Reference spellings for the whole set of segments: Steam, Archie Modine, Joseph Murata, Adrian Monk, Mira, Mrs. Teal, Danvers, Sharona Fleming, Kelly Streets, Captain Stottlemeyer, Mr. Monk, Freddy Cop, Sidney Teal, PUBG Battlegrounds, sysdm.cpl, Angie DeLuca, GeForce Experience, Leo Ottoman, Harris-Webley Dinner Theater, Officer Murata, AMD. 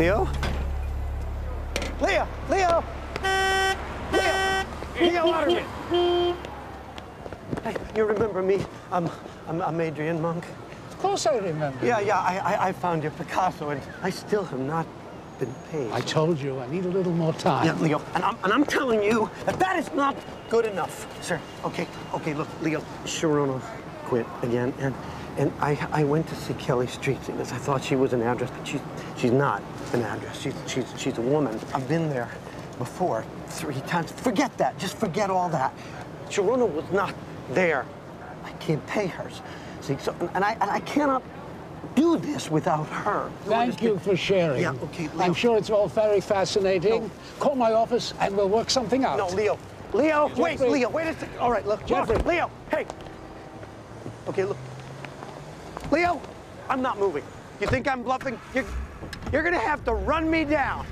Leo? Leo! Leo! Leo! Leo Ottoman! Hey, you remember me? I'm Adrian Monk. Of course I remember. I found your Picasso, and I still have not been paid. I told you, I need a little more time. Yeah, Leo, and I'm telling you that is not good enough, sir. Okay, look, Leo, Sharona quit again, and I went to see Kelly Streets because I thought she was an actress, but she's not an actress. She's a woman. I've been there before 3 times. Forget that. Just forget all that. Sharona was not there. I can't pay her. See, so, and I cannot do this without her. Thank you for sharing. Yeah, okay, Leo. I'm sure it's all very fascinating. No. Call my office and we'll work something out. No, Leo, Jeffrey. Wait, Leo, wait a second. All right, look, Jeffrey. Look, Leo, hey. Okay, look. Leo, I'm not moving. You think I'm bluffing? You're gonna have to run me down.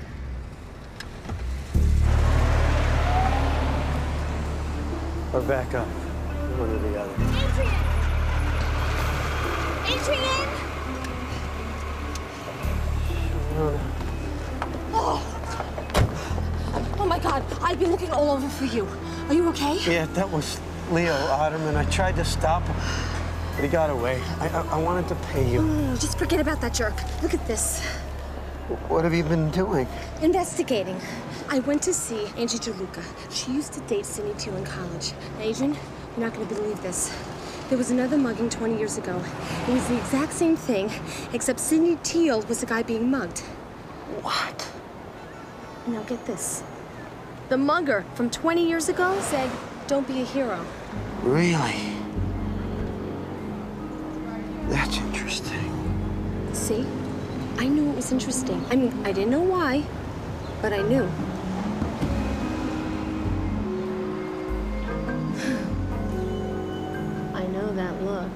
Or back up, one or the other. Adrian! Oh my God, I've been looking all over for you. Are you okay? Yeah, that was Leo Ottoman. I tried to stop him, but he got away. I wanted to pay you. Just forget about that jerk. Look at this. What have you been doing? Investigating. I went to see Angie DeLuca. She used to date Sidney Teal in college. Now, Adrian, you're not going to believe this. There was another mugging 20 years ago. It was the exact same thing, except Sidney Teal was the guy being mugged. What? Now get this. The mugger from 20 years ago said, "Don't be a hero." Really? That's interesting. See? I knew it was interesting. I mean, I didn't know why, but I knew. I know that look.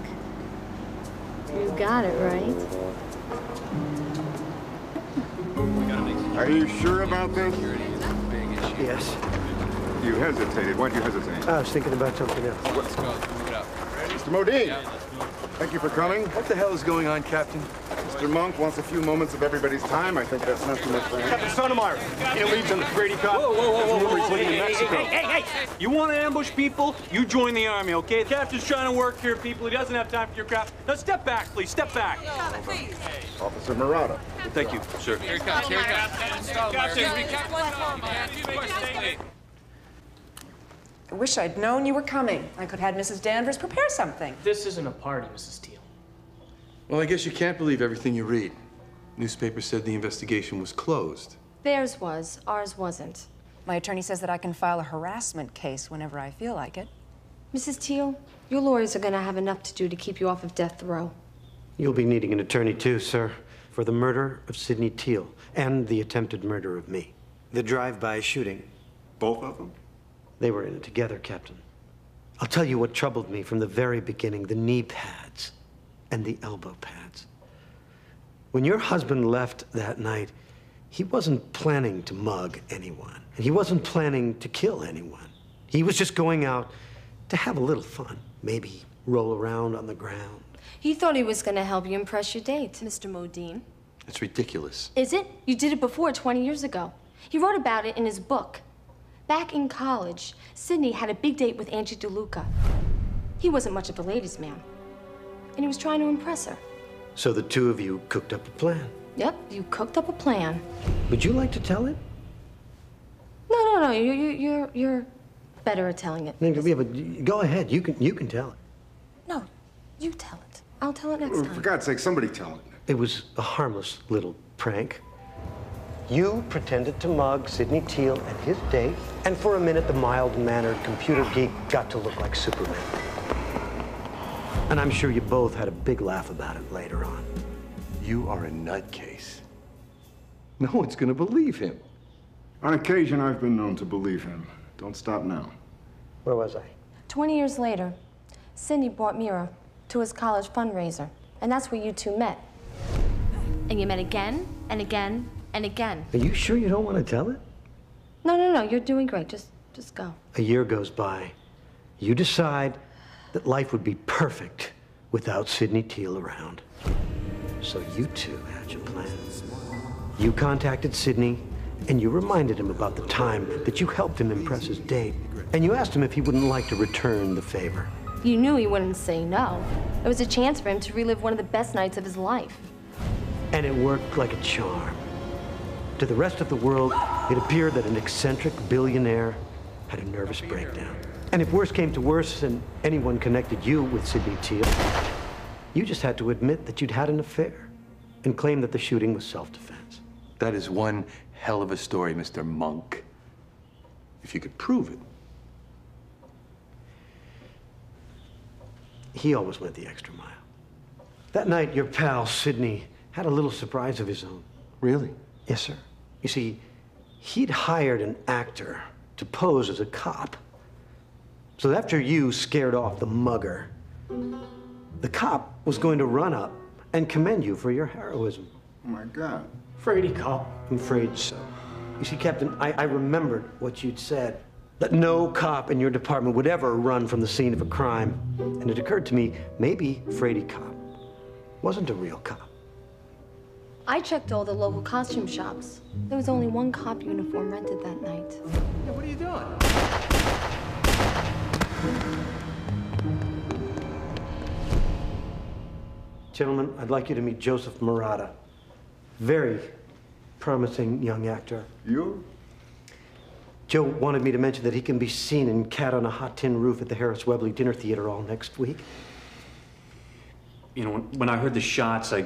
You got it right. Are you sure about this? Yes. You hesitated. Why'd you hesitate? I was thinking about something else. Let's go. Move it up. Ready? Mr. Modine! Yeah, thank you for coming. What the hell is going on, Captain? Mr. Monk wants a few moments of everybody's time. I think that's not too much for him. Captain Stottlemeyer, it leads on the Freddy Cop. Whoa. Hey. You want to ambush people? You join the army, okay? The captain's trying to work here, people. He doesn't have time for your crap. Now step back, please. Step back. No, please. Officer Murata. Thank you, sir. Here it comes. Here it comes. Captain, I wish I'd known you were coming. I could have had Mrs. Danvers prepare something. This isn't a party, Mrs. Teal. Well, I guess you can't believe everything you read. Newspaper said the investigation was closed. Theirs was, ours wasn't. My attorney says that I can file a harassment case whenever I feel like it. Mrs. Teal, your lawyers are gonna have enough to do to keep you off of death row. You'll be needing an attorney too, sir, for the murder of Sidney Teal and the attempted murder of me. The drive-by shooting. Both of them? They were in it together, Captain. I'll tell you what troubled me from the very beginning, the knee pads and the elbow pads. When your husband left that night, he wasn't planning to mug anyone, and he wasn't planning to kill anyone. He was just going out to have a little fun, maybe roll around on the ground. He thought he was gonna help you impress your date, Mr. Modine. That's ridiculous. Is it? You did it before 20 years ago. He wrote about it in his book. Back in college, Sidney had a big date with Angie DeLuca. He wasn't much of a ladies' man. And he was trying to impress her. So the two of you cooked up a plan. Yep, you cooked up a plan. Would you like to tell it? No. You're better at telling it. Yeah, but go ahead. You can tell it. No, you tell it. I'll tell it next time. For God's sake, somebody tell it. It was a harmless little prank. You pretended to mug Sidney Teal and his date, and for a minute, the mild-mannered computer geek got to look like Superman. And I'm sure you both had a big laugh about it later on. You are a nutcase. No one's gonna believe him. On occasion, I've been known to believe him. Don't stop now. Where was I? 20 years later, Sidney brought Mira to his college fundraiser, and that's where you two met. And you met again, and again, and again. Are you sure you don't want to tell it? No, you're doing great. Just go. A year goes by. You decide that life would be perfect without Sidney Teal around. So you two had your plan. You contacted Sidney, and you reminded him about the time that you helped him impress his date, and you asked him if he wouldn't like to return the favor. You knew he wouldn't say no. It was a chance for him to relive one of the best nights of his life. And it worked like a charm. To the rest of the world, it appeared that an eccentric billionaire had a nervous breakdown. And if worse came to worse and anyone connected you with Sidney Teal, you just had to admit that you'd had an affair and claim that the shooting was self-defense. That is one hell of a story, Mr. Monk. If you could prove it. He always went the extra mile. That night, your pal, Sidney, had a little surprise of his own. Really? Yes, sir. You see, he'd hired an actor to pose as a cop. So after you scared off the mugger, the cop was going to run up and commend you for your heroism. Oh, my God. Freddy Cop. I'm afraid so. You see, Captain, I remembered what you'd said, that no cop in your department would ever run from the scene of a crime. And it occurred to me, maybe Freddy Cop wasn't a real cop. I checked all the local costume shops. There was only one cop uniform rented that night. Hey, what are you doing? Gentlemen, I'd like you to meet Joseph Murata. Very promising young actor. You? Joe wanted me to mention that he can be seen in Cat on a Hot Tin Roof at the Harris-Webley Dinner Theater all next week. You know, when I heard the shots, I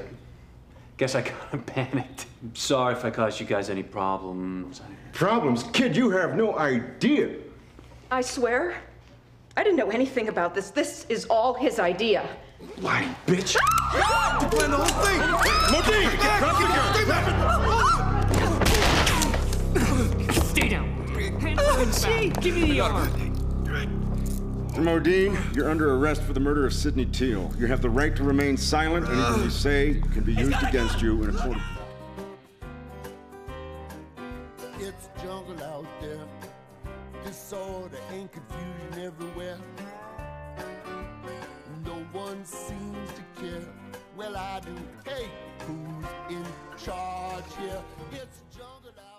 guess I kind of panicked. I'm sorry if I caused you guys any problems. Problems? Kid, you have no idea. I swear, I didn't know anything about this. This is all his idea. Lying bitch. Ah! To plan the whole thing. Modine, drop the gun. Stay down. Oh, give me the arm. Modine, you're under arrest for the murder of Sidney Teal. You have the right to remain silent, and anything you say can be used against you in a court of law. It's jungle out there. Disorder and confusion everywhere. No one seems to care. Well, I do. Hey, who's in charge here? It's jungle out there.